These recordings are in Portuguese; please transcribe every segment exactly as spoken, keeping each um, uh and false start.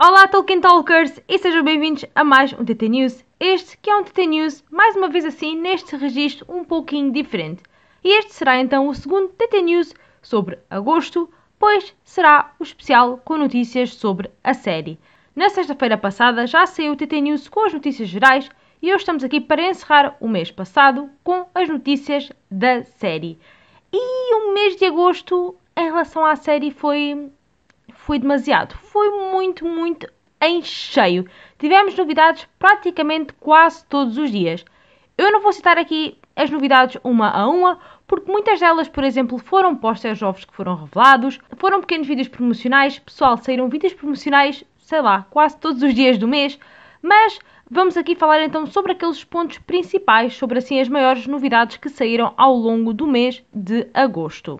Olá Tolkien Talkers e sejam bem-vindos a mais um T T News. Este que é um T T News, mais uma vez assim, neste registro um pouquinho diferente. E este será então o segundo T T News sobre agosto, pois será o especial com notícias sobre a série. Na sexta-feira passada já saiu o T T News com as notícias gerais e hoje estamos aqui para encerrar o mês passado com as notícias da série. E o mês de agosto em relação à série foi... Foi demasiado, foi muito, muito em cheio. Tivemos novidades praticamente quase todos os dias. Eu não vou citar aqui as novidades uma a uma, porque muitas delas, por exemplo, foram posters novos que foram revelados, foram pequenos vídeos promocionais, pessoal, saíram vídeos promocionais, sei lá, quase todos os dias do mês, mas vamos aqui falar então sobre aqueles pontos principais, sobre assim as maiores novidades que saíram ao longo do mês de agosto.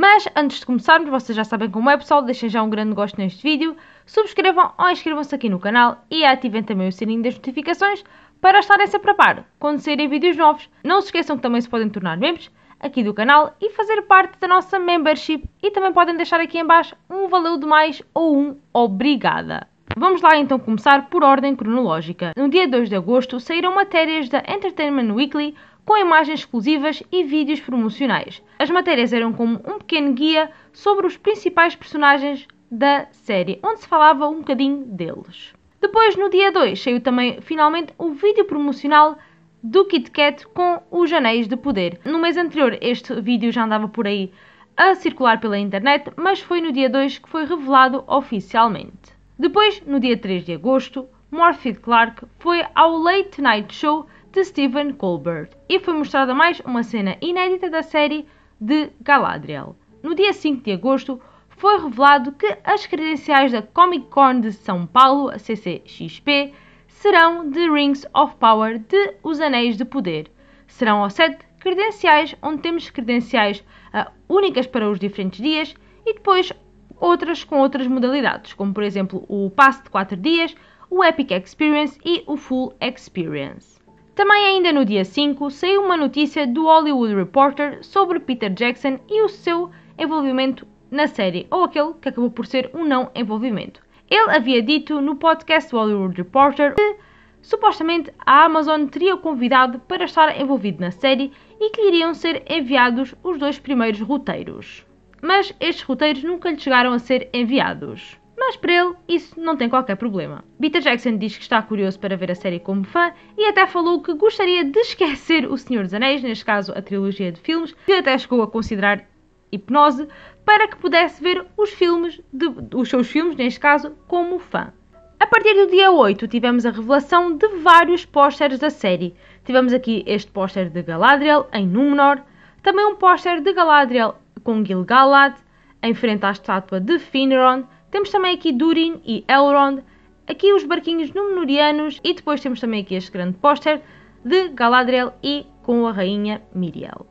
Mas, antes de começarmos, vocês já sabem como é, pessoal, deixem já um grande gosto neste vídeo, subscrevam ou inscrevam-se aqui no canal e ativem também o sininho das notificações para estarem sempre a par quando saírem vídeos novos. Não se esqueçam que também se podem tornar membros aqui do canal e fazer parte da nossa membership e também podem deixar aqui em baixo um valeu demais ou um obrigada. Vamos lá então começar por ordem cronológica. No dia dois de agosto saíram matérias da Entertainment Weekly com imagens exclusivas e vídeos promocionais. As matérias eram como um pequeno guia sobre os principais personagens da série, onde se falava um bocadinho deles. Depois, no dia dois, saiu também, finalmente, o vídeo promocional do Kit Kat com Os Anéis de Poder. No mês anterior, este vídeo já andava por aí a circular pela internet, mas foi no dia dois que foi revelado oficialmente. Depois, no dia três de agosto, Morfydd Clark foi ao Late Show de Steven Colbert e foi mostrada mais uma cena inédita da série de Galadriel. No dia cinco de agosto foi revelado que as credenciais da Comic Con de São Paulo, a C C X P, serão The Rings of Power de Os Anéis de Poder. Serão ao sete credenciais, onde temos credenciais uh, únicas para os diferentes dias e depois outras com outras modalidades, como por exemplo o passe de quatro dias, o Epic Experience e o Full Experience. Também ainda no dia cinco saiu uma notícia do Hollywood Reporter sobre Peter Jackson e o seu envolvimento na série, ou aquele que acabou por ser um não envolvimento. Ele havia dito no podcast do Hollywood Reporter que supostamente a Amazon teria o convidado para estar envolvido na série e que lhe iriam ser enviados os dois primeiros roteiros. Mas estes roteiros nunca lhe chegaram a ser enviados. Mas para ele, isso não tem qualquer problema. Peter Jackson diz que está curioso para ver a série como fã e até falou que gostaria de esquecer o Senhor dos Anéis, neste caso a trilogia de filmes, que até chegou a considerar hipnose, para que pudesse ver os filmes, de, os seus filmes, neste caso, como fã. A partir do dia oito tivemos a revelação de vários pósteres da série. Tivemos aqui este póster de Galadriel em Númenor, também um póster de Galadriel com Gil-galad, em frente à estátua de Finrod. Temos também aqui Durin e Elrond, aqui os barquinhos númenorianos e depois temos também aqui este grande póster de Galadriel e com a rainha Miriel.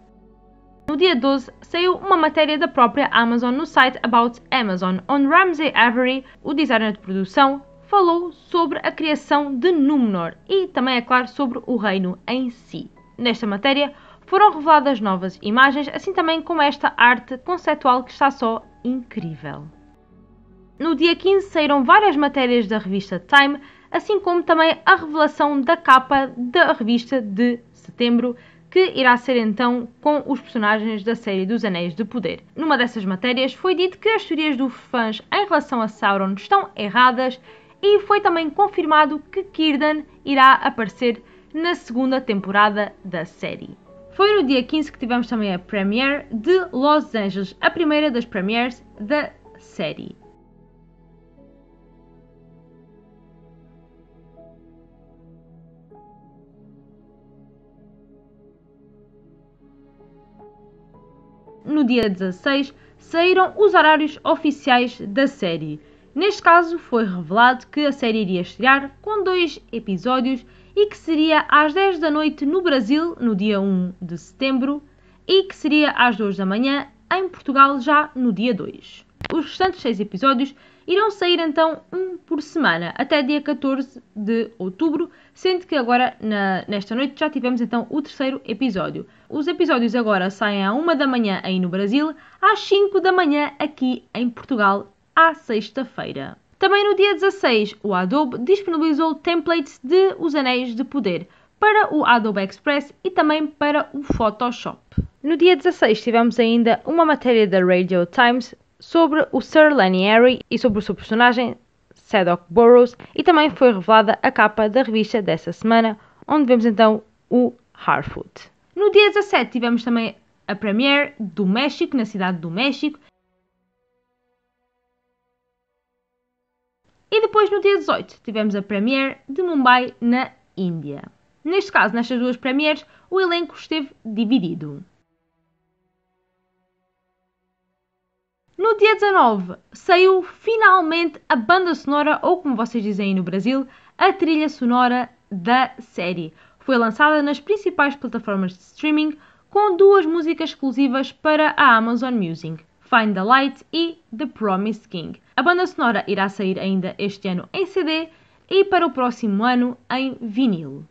No dia doze saiu uma matéria da própria Amazon no site About Amazon, onde Ramsey Avery, o designer de produção, falou sobre a criação de Númenor e também, é claro, sobre o reino em si. Nesta matéria foram reveladas novas imagens, assim também como esta arte conceptual que está só incrível. No dia quinze saíram várias matérias da revista Time, assim como também a revelação da capa da revista de setembro, que irá ser então com os personagens da série dos Anéis de Poder. Numa dessas matérias foi dito que as teorias dos fãs em relação a Sauron estão erradas e foi também confirmado que Círdan irá aparecer na segunda temporada da série. Foi no dia quinze que tivemos também a premiere de Los Angeles, a primeira das premieres da série. No dia dezasseis saíram os horários oficiais da série. Neste caso foi revelado que a série iria estrear com dois episódios e que seria às dez da noite no Brasil, no dia um de setembro, e que seria às duas da manhã em Portugal já no dia dois. Os restantes seis episódios irão sair então um por semana, até dia catorze de outubro, sendo que agora, na, nesta noite, já tivemos então o terceiro episódio. Os episódios agora saem à uma da manhã aí no Brasil, às cinco da manhã aqui em Portugal, à sexta-feira. Também no dia dezasseis, o Adobe disponibilizou templates de Os Anéis de Poder para o Adobe Express e também para o Photoshop. No dia dezasseis tivemos ainda uma matéria da Radio Times sobre o Sir Lenny Henry e sobre o seu personagem Sadoc Burrows, e também foi revelada a capa da revista dessa semana, onde vemos então o Harfoot. No dia dezassete tivemos também a premiere do México, na cidade do México. E depois no dia dezoito tivemos a premiere de Mumbai, na Índia. Neste caso, nestas duas premieres, o elenco esteve dividido. No dia dezanove saiu finalmente a banda sonora, ou como vocês dizem aí no Brasil, a trilha sonora da série. Foi lançada nas principais plataformas de streaming, com duas músicas exclusivas para a Amazon Music, Find the Light e The Promised King. A banda sonora irá sair ainda este ano em C D e para o próximo ano em vinil.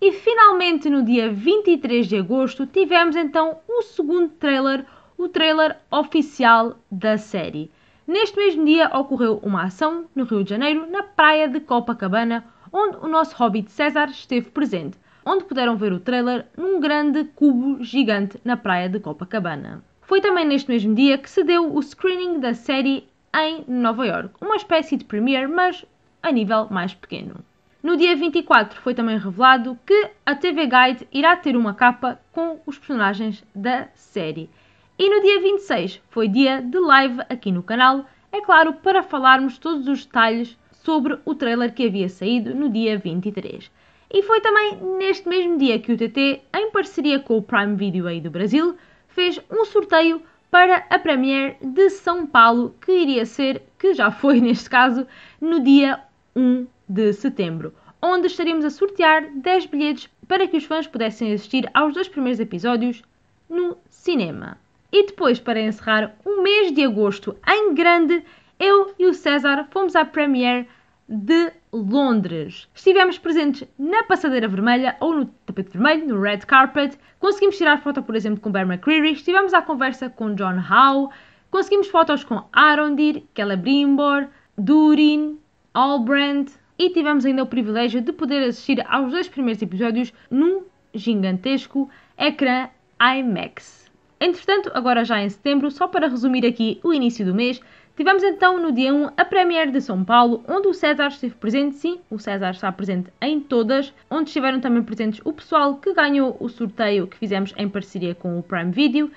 E finalmente no dia vinte e três de agosto tivemos então o segundo trailer, o trailer oficial da série. Neste mesmo dia ocorreu uma ação no Rio de Janeiro, na praia de Copacabana, onde o nosso Hobbit César esteve presente, onde puderam ver o trailer num grande cubo gigante na praia de Copacabana. Foi também neste mesmo dia que se deu o screening da série em Nova York, uma espécie de premiere, mas a nível mais pequeno. No dia vinte e quatro foi também revelado que a T V Guide irá ter uma capa com os personagens da série. E no dia vinte e seis foi dia de live aqui no canal, é claro, para falarmos todos os detalhes sobre o trailer que havia saído no dia vinte e três. E foi também neste mesmo dia que o T T, em parceria com o Prime Video aí do Brasil, fez um sorteio para a premiere de São Paulo, que iria ser, que já foi neste caso, no dia um de setembro, onde estaremos a sortear dez bilhetes para que os fãs pudessem assistir aos dois primeiros episódios no cinema. E depois, para encerrar o mês de agosto em grande, eu e o César fomos à premiere de Londres. Estivemos presentes na passadeira vermelha ou no tapete vermelho, no red carpet. Conseguimos tirar foto, por exemplo, com Bear McCreary. Estivemos à conversa com John Howe. Conseguimos fotos com Arondir, Celebrimbor, Durin, Elrond. E tivemos ainda o privilégio de poder assistir aos dois primeiros episódios num gigantesco ecrã IMAX. Entretanto, agora já em setembro, só para resumir aqui o início do mês, tivemos então no dia um a premiere de São Paulo, onde o César esteve presente. Sim, o César está presente em todas, onde estiveram também presentes o pessoal que ganhou o sorteio que fizemos em parceria com o Prime Video.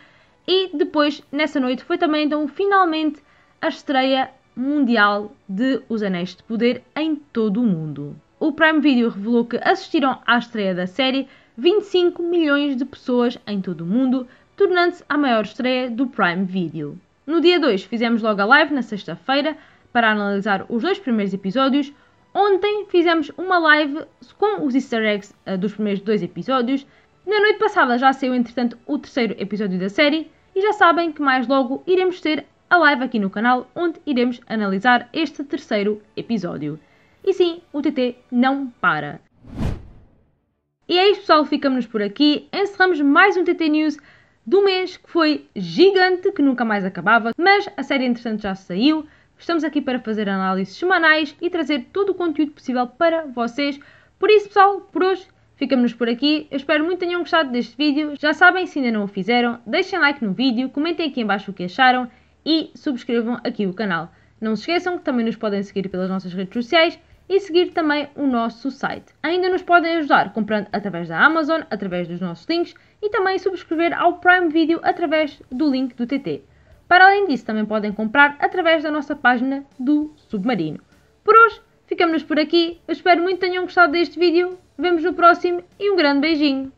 E depois, nessa noite, foi também então finalmente a estreia mundial de Os Anéis de Poder em todo o mundo. O Prime Video revelou que assistiram à estreia da série vinte e cinco milhões de pessoas em todo o mundo, tornando-se a maior estreia do Prime Video. No dia dois fizemos logo a live, na sexta-feira, para analisar os dois primeiros episódios. Ontem fizemos uma live com os easter eggs dos primeiros dois episódios. Na noite passada já saiu, entretanto, o terceiro episódio da série. E já sabem que mais logo iremos ter a live aqui no canal, onde iremos analisar este terceiro episódio. E sim, o T T não para. E é isto, pessoal, ficamos por aqui. Encerramos mais um T T News do mês, que foi gigante, que nunca mais acabava, mas a série entretanto já saiu. Estamos aqui para fazer análises semanais e trazer todo o conteúdo possível para vocês. Por isso, pessoal, por hoje ficamos por aqui. Eu espero muito que tenham gostado deste vídeo. Já sabem, se ainda não o fizeram, deixem like no vídeo, comentem aqui em baixo o que acharam e subscrevam aqui o canal. Não se esqueçam que também nos podem seguir pelas nossas redes sociais e seguir também o nosso site. Ainda nos podem ajudar comprando através da Amazon, através dos nossos links, e também subscrever ao Prime Video através do link do T T. Para além disso, também podem comprar através da nossa página do Submarino. Por hoje, ficamos por aqui. Eu espero muito que tenham gostado deste vídeo. Vemos no próximo e um grande beijinho.